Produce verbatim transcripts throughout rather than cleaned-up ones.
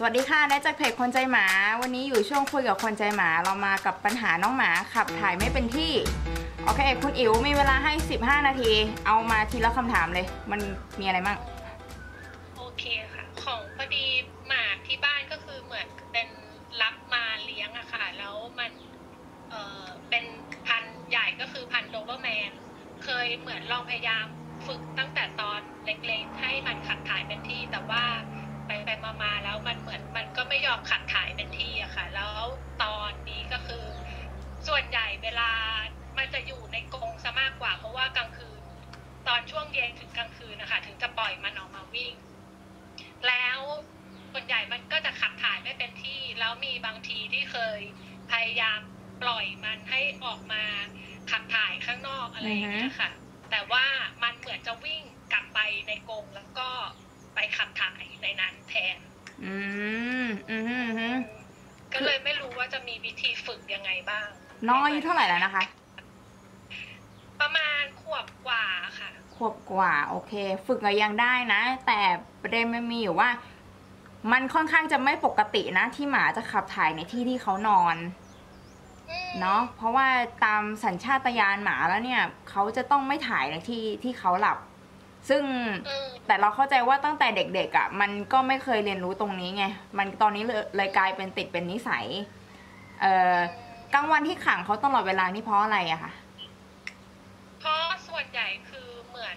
สวัสดีค่ะได้จากเพจคนใจหมาวันนี้อยู่ช่วงคุยกับคนใจหมาเรามากับปัญหาน้องหมาขับถ่ายไม่เป็นที่โอเคคุณอิ๋วมีเวลาให้สิบห้านาทีเอามาทีละคำถามเลยมันมีอะไรบ้างโอเคค่ะของพอดีหมาที่บ้านก็คือเหมือนเป็นรับมาเลี้ยงอะค่ะแล้วมันเอ่อเป็นพันใหญ่ก็คือพันโดเบอร์แมนเคยเหมือนลองพยายามฝึกตั้งแต่ตอนเล็กๆให้มันขับถ่ายเป็นที่แต่ว่าไปไปมาๆแล้วมันเหมือนมันก็ไม่ยอมขับถ่ายเป็นที่อะค่ะแล้วตอนนี้ก็คือส่วนใหญ่เวลามันจะอยู่ในกรงซะมากกว่าเพราะว่ากลางคืนตอนช่วงเย็นถึงกลางคืนนะคะถึงจะปล่อยมันออกมาวิ่งแล้วส่วนใหญ่มันก็จะขับถ่ายไม่เป็นที่แล้วมีบางทีที่เคยพยายามปล่อยมันให้ออกมาขับถ่ายข้างนอกอะไรอย่างเงี้ยค่ะแต่ว่ามันเหมือนจะวิ่งกลับไปในกรงแล้วก็ไปขับถ่ายในนั้นแทนอืมอืมก็เลยไม่รู้ว่าจะมีวิธีฝึกยังไงบ้างน้องอายุเท่าไหร่แล้วนะคะประมาณขวบกว่าค่ะขวบกว่าโอเคฝึกก็ยังได้นะแต่ประเด็นมันมีอยู่ว่ามันค่อนข้างจะไม่ปกตินะที่หมาจะขับถ่ายในที่ที่เขานอนเนาะเพราะว่าตามสัญชาตญาณหมาแล้วเนี่ยเขาจะต้องไม่ถ่ายในที่ที่เขาหลับซึ่งแต่เราเข้าใจว่าตั้งแต่เด็กๆอ่ะมันก็ไม่เคยเรียนรู้ตรงนี้ไงมันตอนนี้เลยกลายเป็นติดเป็นนิสัยเอ่อกลางวันที่ขังเขาตลอดเวลานี่เพราะอะไรอะคะเพราะส่วนใหญ่คือเหมือน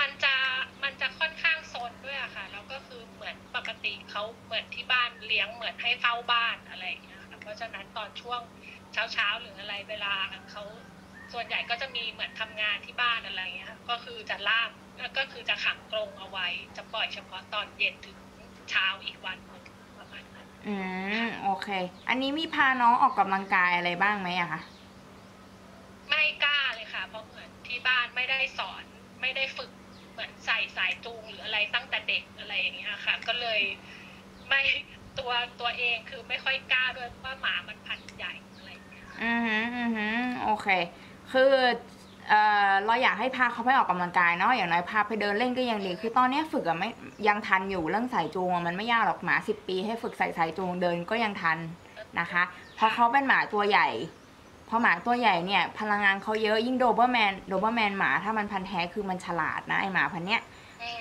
มันจะมันจะค่อนข้างโซนด้วยอะค่ะแล้วก็คือเหมือนปกติเขาเหมือนที่บ้านเลี้ยงเหมือนให้เฝ้าบ้านอะไรอย่างเงี้ยค่ะเพราะฉะนั้นตอนช่วงเช้าๆหรืออะไรเวลาเขาส่วนใหญ่ก็จะมีเหมือนทำงานที่บ้านอะไรเงี้ยก็คือจะล่ามก็คือจะขังกรงเอาไว้จะปล่อยเฉพาะตอนเย็นถึงเช้าอีกวันประมาณนั้นอืมโอเคอันนี้มีพาน้องออกกำลังกายอะไรบ้างไหมอะคะไม่กล้าเลยค่ะเพราะเหมือนที่บ้านไม่ได้สอนไม่ได้ฝึกเหมือนใส่สายจูงหรืออะไรตั้งแต่เด็กอะไรอย่างเงี้ยค่ะก็เลยไม่ตัวตัวเองคือไม่ค่อยกล้าด้วยเพราะหมามันพันใหญ่อะไรอย่างเงี้ยอือฮึอือฮึโอเคคือเอ่อเราอยากให้พาเขาไปออกกำลังกายเนาะอย่างน้อยพาไปเดินเล่นก็ยังดีคือตอนนี้ฝึกอะไม่ยังทันอยู่เรื่องสายจูงมันไม่ยากหรอกหมาสิบปีให้ฝึกใส่สายจูงเดินก็ยังทันนะคะเพราะเขาเป็นหมาตัวใหญ่พอหมาตัวใหญ่เนี่ยพลังงานเขาเยอะยิ่งโดเบอร์แมนโดเบอร์แมนหมาถ้ามันพันธุ์แท้คือมันฉลาดนะไอหมาพันธุ์เนี้ย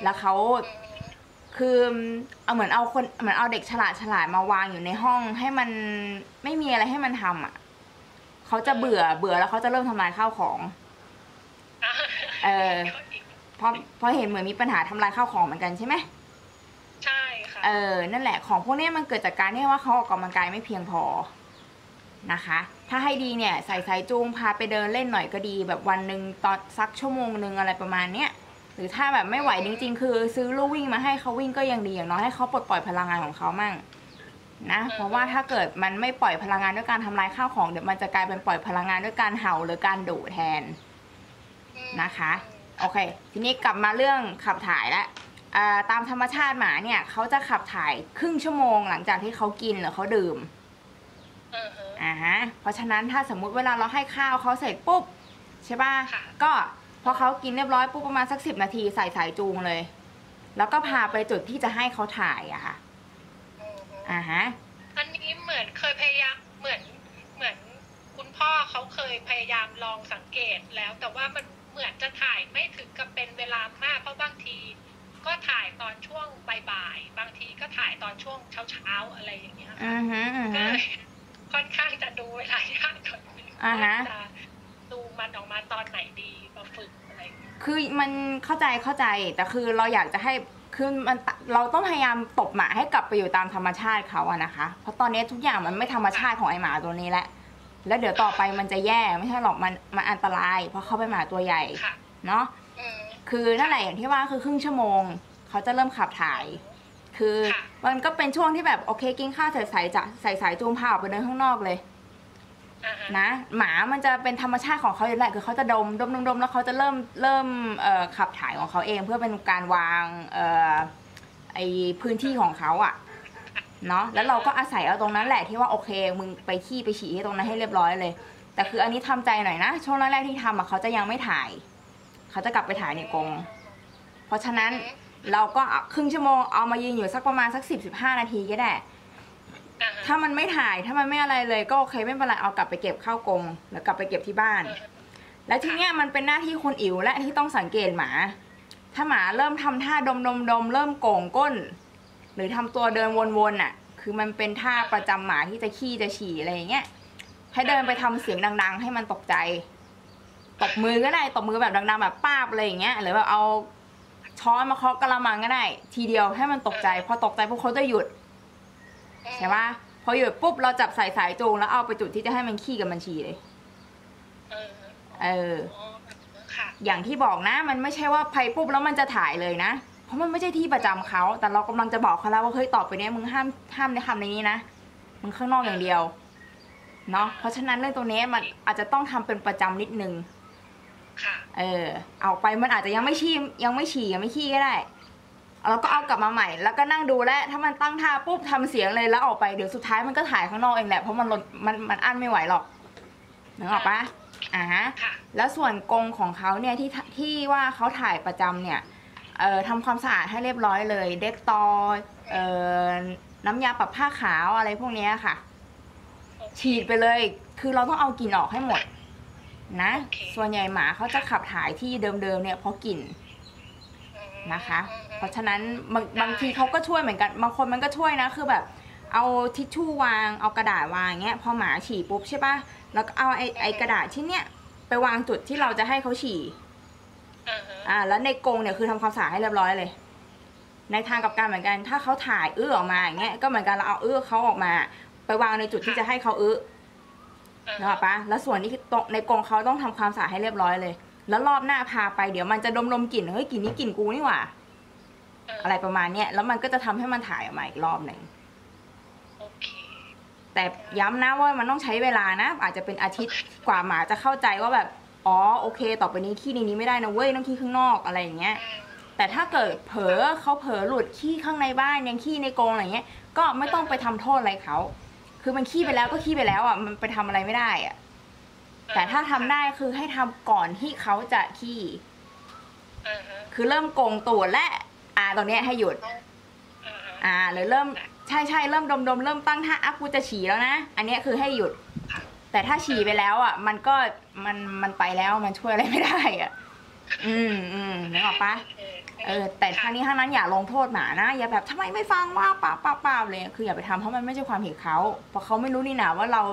แล้วเขาคือเอาเหมือนเอาคนเหมือนเอาเด็กฉลาดฉลาดมาวางอยู่ในห้องให้มันไม่มีอะไรให้มันทำอ่ะเขาจะเบื่อเบื่อแล้วเขาจะเริ่มทำลายข้าวของเออพอพอเห็นเหมือนมีปัญหาทำลายข้าวของเหมือนกันใช่ไหมใช่ค่ะเออนั่นแหละของพวกนี้มันเกิดจากการที่ว่าเขาออกกำลังกายไม่เพียงพอนะคะถ้าให้ดีเนี่ยใส่สายจูงพาไปเดินเล่นหน่อยก็ดีแบบวันหนึ่งตอนสักชั่วโมงหนึ่งอะไรประมาณเนี้ยหรือถ้าแบบไม่ไหวจริงๆคือซื้อลู่วิ่งมาให้เขาวิ่งก็ยังดีอย่างน้อยให้เขาปลดปล่อยพลังงานของเขามั่งนะเพราะว่าถ้าเกิดมันไม่ปล่อยพลังงานด้วยการทำลายข้าวของเดี๋ยวมันจะกลายเป็นปล่อยพลังงานด้วยการเห่าหรือการดุแทนนะคะโอเคทีนี้กลับมาเรื่องขับถ่ายแล้วตามธรรมชาติหมาเนี่ยเขาจะขับถ่ายครึ่งชั่วโมงหลังจากที่เขากินหรือเขาดื่มอ่าฮะเพราะฉะนั้นถ้าสมมุติเวลาเราให้ข้าวเขาเสร็จปุ๊บใช่ป่ะก็พอเขากินเรียบร้อยปุ๊บประมาณสักสิบนาทีใส่สายจูงเลยแล้วก็พาไปจุดที่จะให้เขาถ่ายอะค่ะอ่าฮะอันนี้เหมือนเคยพยายามเหมือนเหมือนคุณพ่อเขาเคยพยายามลองสังเกตแล้วแต่ว่ามันเหมือนจะถ่ายไม่ถึงกับเป็นเวลามากเพราะบางทีก็ถ่ายตอนช่วงบ่ายๆบางทีก็ถ่ายตอนช่วงเช้าๆอะไรอย่างเงี้ยค่ะก็เลยค่อนข้างจะดูเวลายากหน่อยอ่าฮะดูมันออกมาตอนไหนดีมาฝึกอะไรคือมันเข้าใจเข้าใจแต่คือเราอยากจะให้คือมันเราต้องพยายามตบหมาให้กลับไปอยู่ตามธรรมชาติเขาอะนะคะเพราะตอนนี้ทุกอย่างมันไม่ธรรมชาติของไอหมาตัวนี้แหละแล้วเดี๋ยวต่อไปมันจะแย่ไม่ใช่หรอกมันมันอันตรายเพราะเขาเป็นหมาตัวใหญ่เนาะคือนั่นแหละอย่างที่ว่าคือครึ่งชั่วโมงเขาจะเริ่มขับถ่ายคือมันก็เป็นช่วงที่แบบโอเคกินข้าวใส่สายจะใส่สายจูงพาออกไปเดินข้างนอกเลยนะหมามันจะเป็นธรรมชาติของเขาอยู่แหละคือเขาจะดมดมดมแล้วเขาจะเริ่มเริ่มขับถ่ายของเขาเองเพื่อเป็นการวางไอพื้นที่ของเขาอ่ะเนาะแล้วเราก็อาศัยเอาตรงนั้นแหละที่ว่าโอเคมึงไปขี้ไปฉี่ตรงนั้นให้เรียบร้อยเลยแต่คืออันนี้ทำใจหน่อยนะช่วงแรกๆที่ทำอ่ะเขาจะยังไม่ถ่ายเขาจะกลับไปถ่ายในกรงเพราะฉะนั้น เราก็ครึ่งชั่วโมงเอามายืนอยู่สักประมาณสักสิบสิบห้านาทีก็ได้ถ้ามันไม่ถ่ายถ้ามันไม่อะไรเลยก็โอเคไม่เป็นไรเอากลับไปเก็บเข้ากรงหรือกลับไปเก็บที่บ้านแล้วทีเนี้ยมันเป็นหน้าที่คนอิ๋วและที่ต้องสังเกตหมาถ้าหมาเริ่มทำท่าดมดมดมเริ่มโก่งก้นหรือทำตัวเดินวนๆน่ะคือมันเป็นท่าประจำหมาที่จะขี้จะฉี่อะไรอย่างเงี้ยให้เดินไปทำเสียงดังๆให้มันตกใจตบมือก็ได้ตบมือแบบดังๆแบบป้าบอะไรอย่างเงี้ยหรือแบบเอาช้อนมาเคาะกระมังก็ได้ทีเดียวให้มันตกใจพอตกใจพวกเขาจะหยุดใช่ปะพอหยุดปุ๊บเราจับสายสายจูงแล้วเอาไปจุดที่จะให้มันขี้กับมันฉี่เลยเอออย่างที่บอกนะมันไม่ใช่ว่าไปปุ๊บแล้วมันจะถ่ายเลยนะเพราะมันไม่ใช่ที่ประจำเขาแต่เรากำลังจะบอกเขาแล้วว่าเฮ้ยต่อไปเนี้ยมึงห้ามห้ามในคำในนี้นะมึงข้างนอกอย่างเดียวเนาะเพราะฉะนั้นเรื่องตัวนี้มันอาจจะต้องทำเป็นประจำนิดนึงเออเอาไปมันอาจจะยังไม่ฉี่ยังไม่ฉี่ยังไม่ขี้ก็ได้แล้วก็เอากลับมาใหม่แล้วก็นั่งดูแลถ้ามันตั้งท่าปุ๊บทำเสียงเลยแล้วออกไปเดี๋ยวสุดท้ายมันก็ถ่ายข้างนอกเองแหละเพราะมันมันมันอั้นไม่ไหวหรอกนึกออกปะอ่าฮะแล้วส่วนกรงของเขาเนี่ยที่ที่ว่าเขาถ่ายประจำเนี่ยเอ่อทำความสะอาดให้เรียบร้อยเลยเด็กตอเอ่อน้ำยาปรับผ้าขาวอะไรพวกนี้ค่ะฉีดไปเลยคือเราต้องเอากลิ่นออกให้หมดนะส่วนใหญ่หมาเขาจะขับถ่ายที่เดิมๆเนี่ยเพราะกลิ่นนะคะเพราะฉะนั้นบางบางทีเขาก็ช่วยเหมือนกันบางคนมันก็ช่วยนะคือแบบเอาทิชชู่วางเอากระดาษวางเงี้ยพอหมาฉี่ปุ๊บใช่ป่ะแล้วก็เอาไอ้ไอ้กระดาษชิ้นเนี้ยไปวางจุดที่เราจะให้เขาฉี่อ่าแล้วในกรงเนี่ยคือทำความสะอาดให้เรียบร้อยเลยในทางกับการเหมือนกันถ้าเขาถ่ายอื้อออกมาอย่างเงี้ยก็เหมือนกันเราเอาอื้อเขาออกมาไปวางในจุดที่จะให้เขาอื้อนะป่ะแล้วส่วนนี้ในกรงเขาต้องทำความสะอาดให้เรียบร้อยเลยแล้วรอบหน้าพาไปเดี๋ยวมันจะดมลมกลิ่นเฮ้ยกลิ่นนี้กลิ่นกูนี่หว่าอะไรประมาณเนี้ยแล้วมันก็จะทำให้มันถ่ายออกมาอีกรอบหนึ่งแต่ย้ำนะว่ามันต้องใช้เวลานะอาจจะเป็นอาทิตย์กว่าหมาจะเข้าใจว่าแบบอ๋อโอเคต่อไปนี้ขี้ในนี้ไม่ได้นะเว้ยต้องขี้ข้างนอกอะไรอย่างเงี้ยแต่ถ้าเกิดเผลอเขาเผลอหลุดขี้ข้างในบ้านยังขี้ในกรงอะไรเงี้ยก็ไม่ต้องไปทำโทษอะไรเขาคือมันขี้ไปแล้วก็ขี้ไปแล้วอ่ะมันไปทำอะไรไม่ได้อ่ะแต่ถ้าทำได้คือให้ทำก่อนที่เขาจะขี้คือเริ่มโกงตัวและอ่าตอนเนี้ยให้หยุดอ่าหรือเริ่มใช่ใช่เริ่มดมดมเริ่มตั้งท่าอัพกูจะฉี่แล้วนะอันนี้คือให้หยุดแต่ถ้าฉี่ไปแล้วอ่ะมันก็มันมันไปแล้วมันช่วยอะไรไม่ได้อ่ะอืมอืมนึกออกปะเออแต่ทั้งนี้ทั้งนั้นอย่าลงโทษหมานะอย่าแบบทำไมไม่ฟังว่าป่าป่าป่าเลยคืออย่าไปทำเพราะมันไม่ใช่ความผิดเขาเพราะเขาไม่รู้นี่นะว่าเรา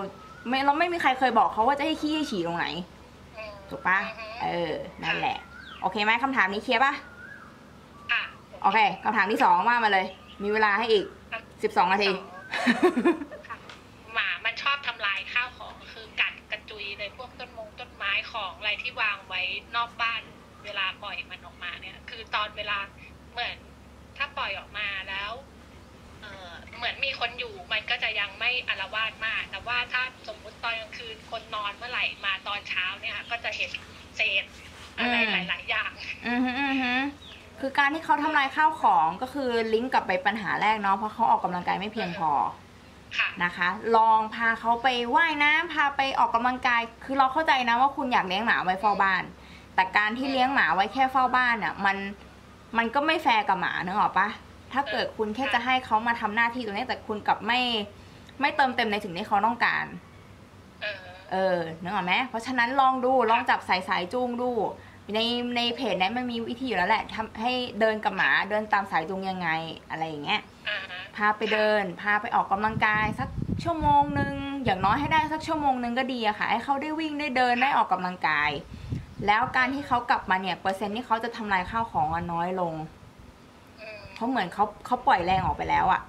ไม่เราไม่มีใครเคยบอกเขาว่าจะให้ขี้ให้ฉี่ตรงไหนถูกปะเออนั่นแหละโอเคไหมคำถามนี้เคลียร์ปะโอเคคำถามที่สองว่ามาเลยมีเวลาให้อีกสิบสองนาทีหมามันชอบทำลายข้าวของคือกัดกระจุยในพวกต้นมงต้นไม้ของอะไรที่วางไว้นอกบ้านเวลาปล่อยมันออกมาเนี่ยคือตอนเวลาเหมือนถ้าปล่อยออกมาแล้วเออเหมือนมีคนอยู่มันก็จะยังไม่อาละวาดมากแต่ว่าถ้าสมมุติตอนกลางคืนคนนอนเมื่อไหร่มาตอนเช้าเนี่ยก็จะเห็นเศษอะไรหลายๆอย่างอืออือฮึคือการที่เขาทำลายข้าวของก็คือลิงก์กลับไปปัญหาแรกเนาะเพราะเขาออกกำลังกายไม่เพียงพอนะคะลองพาเขาไปว่ายน้ำพาไปออกกำลังกายคือเราเข้าใจนะว่าคุณอยากเลี้ยงหมาไว้เฝ้าบ้านแต่การที่เลี้ยงหมาไว้แค่เฝ้าบ้านอ่ะมันมันก็ไม่แฟร์กับหมาเนอะหรอปะถ้าเกิดคุณแค่จะให้เขามาทำหน้าที่ตรงนี้แต่คุณกลับไม่ไม่เติมเต็มในถึงที่เขาต้องการเออเนอะไหมเพราะฉะนั้นลองดูลองจับสายสายจูงดูในในเพจนั้นมันมีวิธีอยู่แล้วแหละทำให้เดินกับหมาเดินตามสายจูงยังไงอะไรอย่างเงี้ยพาไปเดินพาไปออกกำลังกายสักชั่วโมงหนึ่งอย่างน้อยให้ได้สักชั่วโมงหนึ่งก็ดีอะค่ะให้เขาได้วิ่งได้เดินได้ออกกำลังกายแล้วการที่เขากลับมาเนี่ยเปอร์เซ็นต์ที่เขาจะทำลายข้าวของน้อยลงเพราะเหมือนเขาเขาปล่อยแรงออกไปแล้วอะ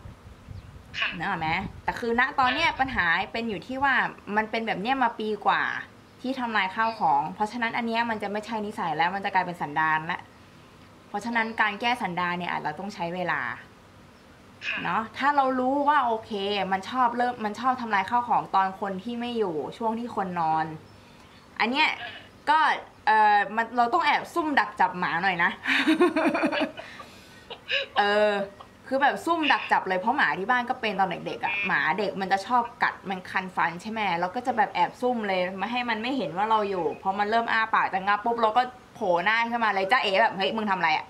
เนอะไหมแต่คือณตอนเนี้ยปัญหาเป็นอยู่ที่ว่ามันเป็นแบบเนี้ยมาปีกว่าที่ทำลายข้าวของเพราะฉะนั้นอันนี้มันจะไม่ใช่นิสัยแล้วมันจะกลายเป็นสันดานละเพราะฉะนั้นการแก้สันดานเนี่ยอาจจะต้องใช้เวลาเนาะถ้าเรารู้ว่าโอเคมันชอบเริ่มมันชอบทำลายข้าวของตอนคนที่ไม่อยู่ช่วงที่คนนอนอันเนี้ยก็เออมันเราต้องแอบซุ่มดักจับหมาหน่อยนะ เออคือแบบซุ่มดักจับเลยเพราะหมาที่บ้านก็เป็นตอนเด็กๆอ่ะหมาเด็กมันจะชอบกัดมันคันฟันใช่ไหมเราก็จะแบบแอบซุ่มเลยไม่ให้มันไม่เห็นว่าเราอยู่พอมันเริ่มอ้าปากจะงับปุ๊บเราก็โผล่หน้าขึ้นมาเลยจ้าเอ๋แบบเฮ้ยมึงทำอะไรอ่ะ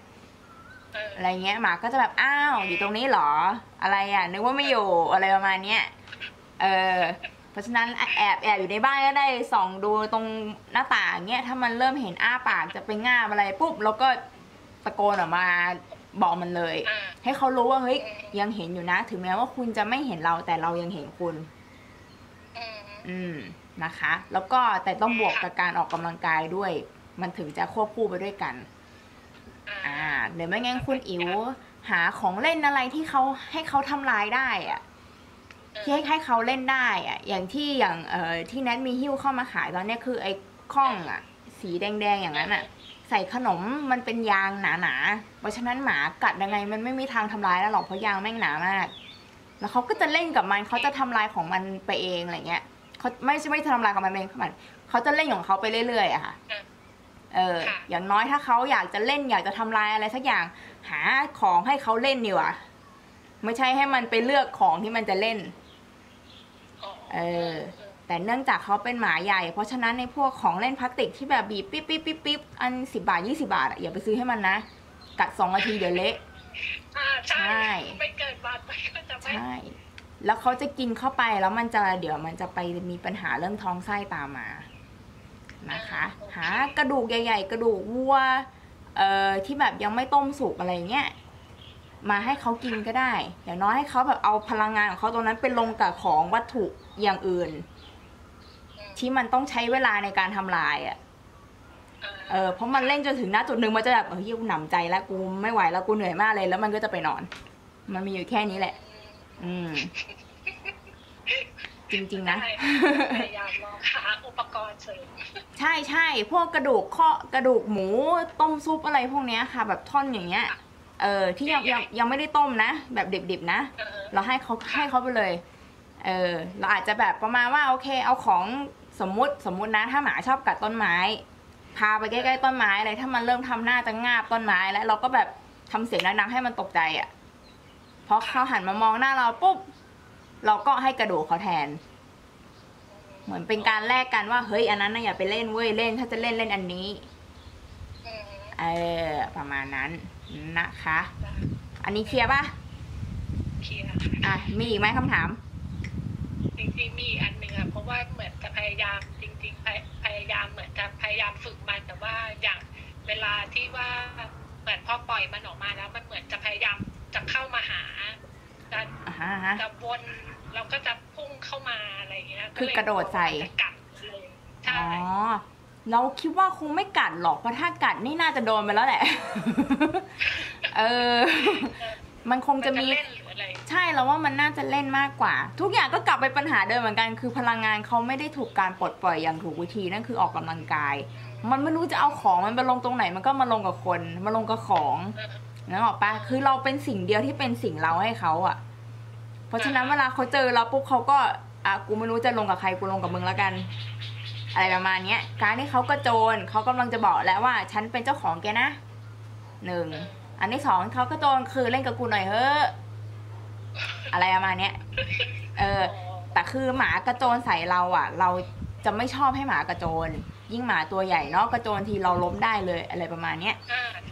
อะไรเงี้ยหมาก็จะแบบอ้าวอยู่ตรงนี้หรออะไรอ่ะนึกว่าไม่อยู่อะไรประมาณเนี้ยเออเพราะฉะนั้นแอบแอบอยู่ในบ้านก็ได้ส่องดูตรงหน้าต่างเงี้ยถ้ามันเริ่มเห็นอ้าปากจะไปง่าอะไรปุ๊บแล้วก็ตะโกนออกมาบอกมันเลยให้เขารู้ว่าเฮ้ยยังเห็นอยู่นะถึงแม้ว่าคุณจะไม่เห็นเราแต่เรายังเห็นคุณอืมนะคะแล้วก็แต่ต้องบวกกับการออกกำลังกายด้วยมันถึงจะควบคู่ไปด้วยกันอ่าเดี๋ยวไม่งั้นคุณอิ๋วหาของเล่นอะไรที่เขาให้เขาทำลายได้อ่ะที่ให้เขาเล่นได้อ่ะอย่างที่อย่างเอ่อที่แนทมีหิ้วเข้ามาขายตอนนี้คือไอ้ข้องอ่ะสีแดงๆอย่างนั้นอ่ะใส่ขนมมันเป็นยางหนาๆเพราะฉะนั้นหมากัดยังไงมันไม่มีทางทำลายแล้วหรอกเพราะยางแม่งหนามากแล้วเขาก็จะเล่นกับมันเขาจะทำลายของมันไปเองอะไรเงี้ยเขาไม่ใช่ไม่ทำลายของมันเองเขาจะเล่นของเขาไปเรื่อยๆอะค่ะเอออย่างน้อยถ้าเขาอยากจะเล่นอยากจะทำลายอะไรสักอย่างหาของให้เขาเล่นดีกว่าไม่ใช่ให้มันไปเลือกของที่มันจะเล่นเออแต่เนื่องจากเขาเป็นหมาใหญ่เพราะฉะนั้นในพวกของเล่นพลาสติกที่แบบบีบปิ๊บปิ๊บปิ๊บปิ๊บอันสิบบาทยี่สิบบาทอย่าไปซื้อให้มันนะกัดสองนาทีเดี๋ยวเละใช่ไม่เกินบาทมันก็จะไม่ใช่แล้วเขาจะกินเข้าไปแล้วมันจะเดี๋ยวมันจะไปมีปัญหาเรื่องท้องไส้ตามมานะคะหากระดูกใหญ่ๆกระดูกวัวเอ่อที่แบบยังไม่ต้มสุกอะไรเงี้ยมาให้เขากินก็ได้อย่างน้อยให้เขาแบบเอาพลังงานของเขาตรงนั้นไปลงกับของวัตถุอย่างอื่นที่มันต้องใช้เวลาในการทำลายอ่ะเออเพราะมันเล่นจนถึงณจุดหนึ่งมันจะแบบเฮ้ยกูหนำใจแล้วกูไม่ไหวแล้วกูเหนื่อยมากเลยแล้วมันก็จะไปนอนมันมีอยู่แค่นี้แหละอืมจริงๆนะพยายามลองหาอุปกรณ์เสริมใช่ใช่พวกกระดูกข้อกระดูกหมูต้มซุปอะไรพวกเนี้ยค่ะแบบท่อนอย่างเงี้ยเออที่ยังยังยังไม่ได้ต้มนะแบบดิบๆนะเราให้เขาให้เขาไปเลยเออเราอาจจะแบบประมาณว่าโอเคเอาของสมมุติสมมุตินะถ้าหมาชอบกัดต้นไม้พาไปใกล้ๆต้นไม้อะไรถ้ามันเริ่มทำหน้าจะงาบต้นไม้แล้วเราก็แบบทำเสียงดังๆให้มันตกใจอ่ะเพราะเขาหันมามองหน้าเราปุ๊บเราก็ให้กระดูกเขาแทนเหมือนเป็นการแลกกันว่าเฮ้ยอันนั้นนะอย่าไปเล่นเว้ยเล่นถ้าจะเล่นเล่นอันนี้เออประมาณนั้นนะคะอันนี้เคลียร์ป่ะเคลียร์อ่ะมีอีกไหมคำถามจริงๆมีอันหนึ่งอะเพราะว่าเหมือนจะพยายามจริงๆพยายามเหมือนจะพยายามฝึกมันแต่ว่าอย่างเวลาที่ว่าเหมือนพอปล่อยมันออกมาแล้วมันเหมือนจะพยายามจะเข้ามาหาจะจะวนเราก็จะพุ่งเข้ามาอะไรอย่างเงี้ยคือกระโดดใส่กัดเลยใช่อ๋อเราคิดว่าคงไม่กัดหรอกเพราะถ้ากัดนี่น่าจะโดนไปแล้วแหละเออมันคงจะมีใช่เราว่ามันน่าจะเล่นมากกว่าทุกอย่างก็กลับไปปัญหาเดิมเหมือนกันคือพลังงานเขาไม่ได้ถูกการปลดปล่อยอย่างถูกวิธีนั่นคือออกกำลังกายมันไม่รู้จะเอาของมันไปลงตรงไหนมันก็มาลงกับคนมาลงกับของนึกออกปะคือเราเป็นสิ่งเดียวที่เป็นสิ่งเราให้เขาอ่ะเพราะฉะนั้นเวลาเขาเจอเราปุ๊บเขาก็อ่ะกูไม่รู้จะลงกับใครกูลงกับมึงแล้วกันอะไรประมาณเนี้ยการที่เขากระโจนเขากำลังจะบอกแล้วว่าฉันเป็นเจ้าของแกนะหนึ่งอันที่สองเขากระโจนคือเล่นกับกูหน่อยเฮ้ออะไรประมาณเนี้ยเออแต่คือหมากระโจนใส่เราอ่ะเราจะไม่ชอบให้หมากระโจนยิ่งหมาตัวใหญ่เนาะกระโจนทีเราล้มได้เลยอะไรประมาณเนี้ย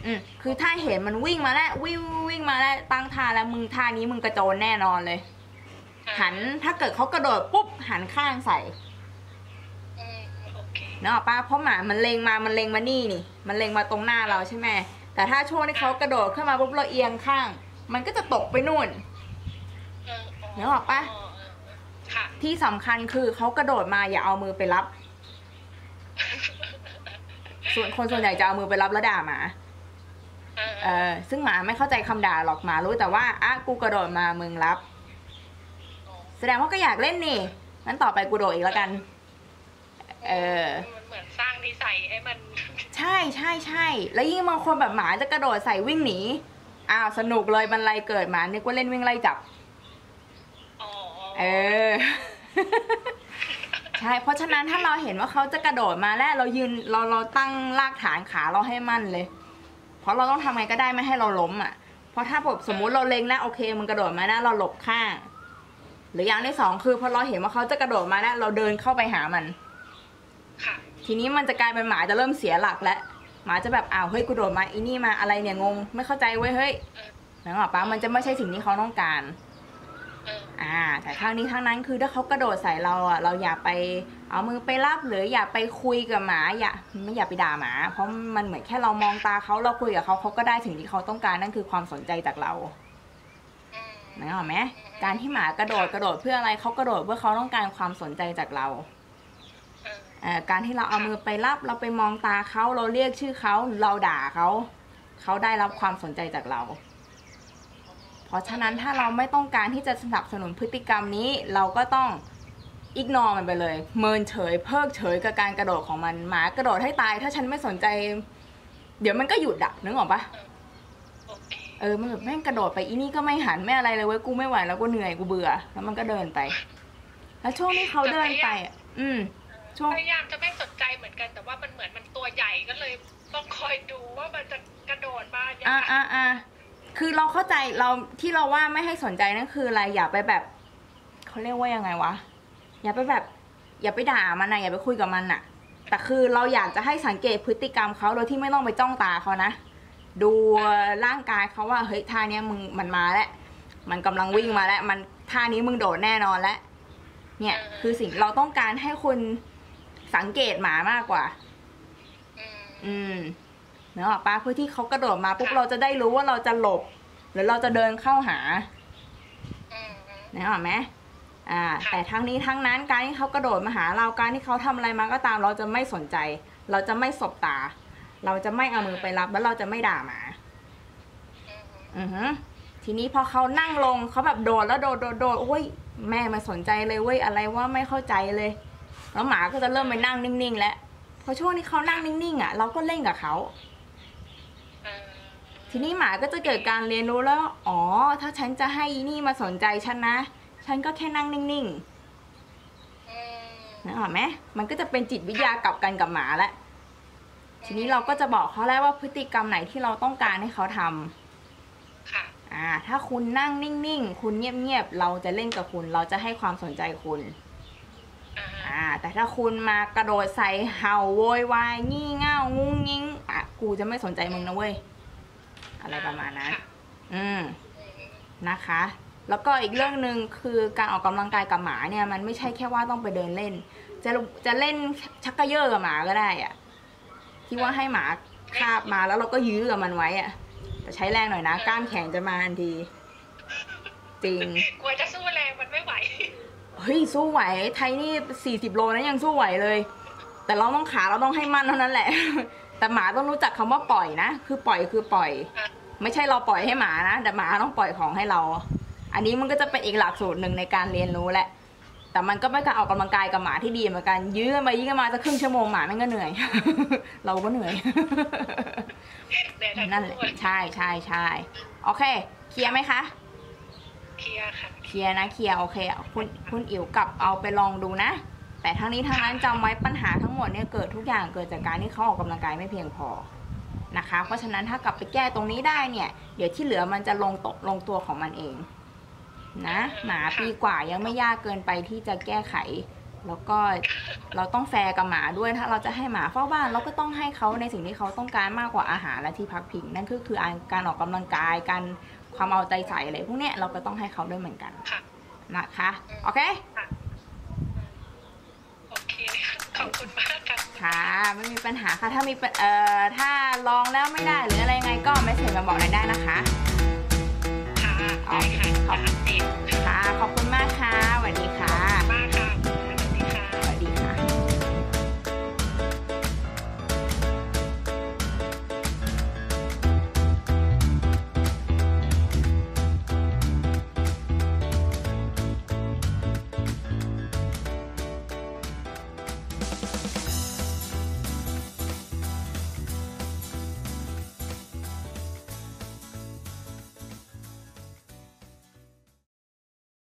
อืมคือถ้าเห็นมันวิ่งมาแล้ววิ่งวิ่งมาแล้วตั้งท่าแล้วมึงท่านี้มึงกระโจนแน่นอนเลยหันถ้าเกิดเขากระโดดปุ๊บหันข้างใส่เนาะป้าเพราะหมามันเลงมามันเลงมานี่นี่มันเลงมาตรงหน้าเราใช่ไหมแต่ถ้าช่วงที่เขากระโดดขึ้นมาปุ๊บเราเอียงข้างมันก็จะตกไปนู่นเนาะป้าที่สำคัญคือเขากระโดดมาอย่าเอามือไปรับส่วนคนส่วนใหญ่จะเอามือไปรับแล้วด่าหมาเออซึ่งหมาไม่เข้าใจคำด่าหรอกหมารู้แต่ว่าอ่ะกูกระโดดมามึงรับแสดงว่าก็อยากเล่นนี่งั้นต่อไปกูโดดอีกแล้วกันเออมันเหมือนสร้างนิสัยให้มันใช่ใช่ใช่แล้วยิ่งบางคนแบบหมาจะกระโดดใส่วิ่งหนีอ้าวสนุกเลยบรรลัยเกิดหมานึกว่าเล่นวิ่งไล่จับอ๋อเออใช่เพราะฉะนั้นถ้าเราเห็นว่าเขาจะกระโดดมาแล้วเรายืนเราเราตั้งรากฐานขาเราให้มั่นเลยเพราะเราต้องทำไงก็ได้ไม่ให้เราล้มอ่ะเพราะถ้าผมสมมุติเราเล็งแล้วโอเคมันกระโดดมาแล้วเราหลบข้างหรืออย่างที่สองคือพอเราเห็นว่าเขาจะกระโดดมาแล้วเราเดินเข้าไปหามันทีนี้มันจะกลายเป็นหมาจะเริ่มเสียหลักแล้ว หมาจะแบบอ้าวเฮ้ยกูโดดมาอีนี่มาอะไรเนี่ยงงไม่เข้าใจเว้ยเฮ้ยหนังออกปะมันจะไม่ใช่สิ่งที่เขาต้องการอ่าแต่ข้างนี้ข้างนั้นคือถ้าเขากระโดดใส่เราอ่ะเราอย่าไปเอามือไปรับหรืออย่าไปคุยกับหมาอย่าไม่อย่าไปด่าหมาเพราะมันเหมือนแค่เรามองตาเขาเราคุยกับเขาเขาก็ได้สิ่งที่เขาต้องการนั่นคือความสนใจจากเราหนังออกไหมการที่หมากระโดดกระโดดเพื่ออะไรเขากระโดดเพื่อเขาต้องการความสนใจจากเราการที่เราเอามือไปรับเราไปมองตาเขาเราเรียกชื่อเขาเราด่าเขาเขาได้รับความสนใจจากเราเพราะฉะนั้นถ้าเราไม่ต้องการที่จะสนับสนุนพฤติกรรมนี้เราก็ต้องอิกนอร์มันไปเลยเมินเฉยเพิกเฉยกับการกระโดดของมันหมากระโดดให้ตายถ้าฉันไม่สนใจเดี๋ยวมันก็หยุดดักนึกออกปะเออมันแบบแม่งกระโดดไปอีนี่ก็ไม่หันไม่อะไรเลยเว้ยกูไม่ไหวแล้วกูเหนื่อยกูเบื่อแล้วมันก็เดินไปแล้วช่วงนี้เขาเดินไปอืมพยายามจะไม่สนใจเหมือนกันแต่ว่ามันเหมือนมันตัวใหญ่ก็เลยต้องคอยดูว่ามันจะกระโดดมาอย่างอ่าอ่าคือเราเข้าใจเราที่เราว่าไม่ให้สนใจนั่นคืออะไรอย่าไปแบบเขาเรียกว่ายังไงวะอย่าไปแบบอย่าไปด่ามันนะอย่าไปคุยกับมันน่ะแต่คือเราอยากจะให้สังเกตพฤติกรรมเขาโดยที่ไม่ต้องไปจ้องตาเขานะดูร่างกายเขาว่าเฮ้ยท่าเนี้ยมึงมันมาแล้วมันกำลังวิ่งมาแล้วมันท่านี้มึงโดดแน่นอนแล้วเนี่ยคือสิ่งเราต้องการให้คนสังเกตหมามากกว่าอืมเนอะป้าเพื่อที่เขากระโดดมาปุ๊บเราจะได้รู้ว่าเราจะหลบหรือเราจะเดินเข้าหาเนอะไหมอ่าแต่ทั้งนี้ทั้งนั้นการที่เขากระโดดมาหาเราการที่เขาทำอะไรมาก็ตามเราจะไม่สนใจเราจะไม่สบตาเราจะไม่เอามือไปรับแล้วเราจะไม่ด่าหมาอือฮึทีนี้พอเขานั่งลงเขาแบบโดดแล้วโดดโดดโดดโอ้ยแม่มาสนใจเลยเว้ยอะไรว่าไม่เข้าใจเลยแล้วหมาก็จะเริ่มไปนั่งนิ่งๆแล้วพอช่วงนี้เขานั่งนิ่งๆอ่ะเราก็เล่นกับเขาทีนี้หมาก็จะเกิดการเรียนรู้แล้วอ๋อถ้าฉันจะให้อีนี่มาสนใจฉันนะฉันก็แค่นั่งนิ่งๆนะเหรอไหมมันก็จะเป็นจิตวิทยากลับกันกับหมาแล้วทีนี้เราก็จะบอกเขาแล้วว่าพฤติกรรมไหนที่เราต้องการให้เขาทำค่ะอ่าถ้าคุณนั่งนิ่งๆคุณเงียบๆเราจะเล่นกับคุณเราจะให้ความสนใจคุณแต่ถ้าคุณมากระโดดใส่เห่าโวยวายงี่เง่างุ้งงิ้งอ่ะกูจะไม่สนใจมึงนะเว้ยอะไรประมาณนั้นอืมนะคะแล้วก็อีกเรื่องหนึ่งคือการออกกำลังกายกับหมาเนี่ยมันไม่ใช่แค่ว่าต้องไปเดินเล่นจะจะเล่นชักกระเยอะกับหมาก็ได้อ่ะที่ว่าให้หมาคาบมาแล้วเราก็ยื้อกับมันไว้อ่ะแต่ใช้แรงหน่อยนะกล้ามแขนจะมาทันทีจริงกลัวจะสู้แรงมันไม่ไหวเฮ้ยสู้ไหวไทยนี่สี่สิบโลนะยังสู้ไหวเลยแต่เราต้องขาเราต้องให้มั่นเท่านั้นแหละแต่หมาต้องรู้จักคำว่าปล่อยนะคือปล่อยคือปล่อยไม่ใช่เราปล่อยให้หมานะแต่หมาต้องปล่อยของให้เราอันนี้มันก็จะเป็นอีกหลักสูตรหนึ่งในการเรียนรู้แหละแต่มันก็เป็นการออกกำลังกายกับหมาที่ดีเหมือนกันยื้อมายื้อมาจะครึ่งชั่วโมงหมามันก็เหนื่อยเราก็เหนื่อยนั่นแหละใช่ใช่ใช่โอเคเคลียร์ไหมคะเคลียร์ค่ะเคลียร์นะเคลียร์โอเคคุณคุณอิ๋วกลับเอาไปลองดูนะแต่ทั้งนี้ทั้งนั้นจำไว้ปัญหาทั้งหมดเนี่ยเกิดทุกอย่างเกิดจากการที่เขาออกกำลังกายไม่เพียงพอนะคะเพราะฉะนั้นถ้ากลับไปแก้ตรงนี้ได้เนี่ยเดี๋ยวที่เหลือมันจะลงตกลงตัวของมันเองนะหมาปีกว่ายังไม่ยากเกินไปที่จะแก้ไขแล้วก็เราต้องแฟร์กับหมาด้วยถ้าเราจะให้หมาเฝ้าบ้านเราก็ต้องให้เขาในสิ่งที่เขาต้องการมากกว่าอาหารและที่พักพิงนั่นก็คือการออกกำลังกายการความเอาใจใส่อะไรพวกเนี้ยเราก็ต้องให้เขาด้วยเหมือนกันนะคะโอเคโอเคขอบคุณมากค่ะค่ะไม่มีปัญหาค่ะถ้ามีเอ่อถ้าลองแล้วไม่ได้หรืออะไรไงก็ไม่เสร็จมาบอกได้นะคะค่ะโอเคขอบคุณ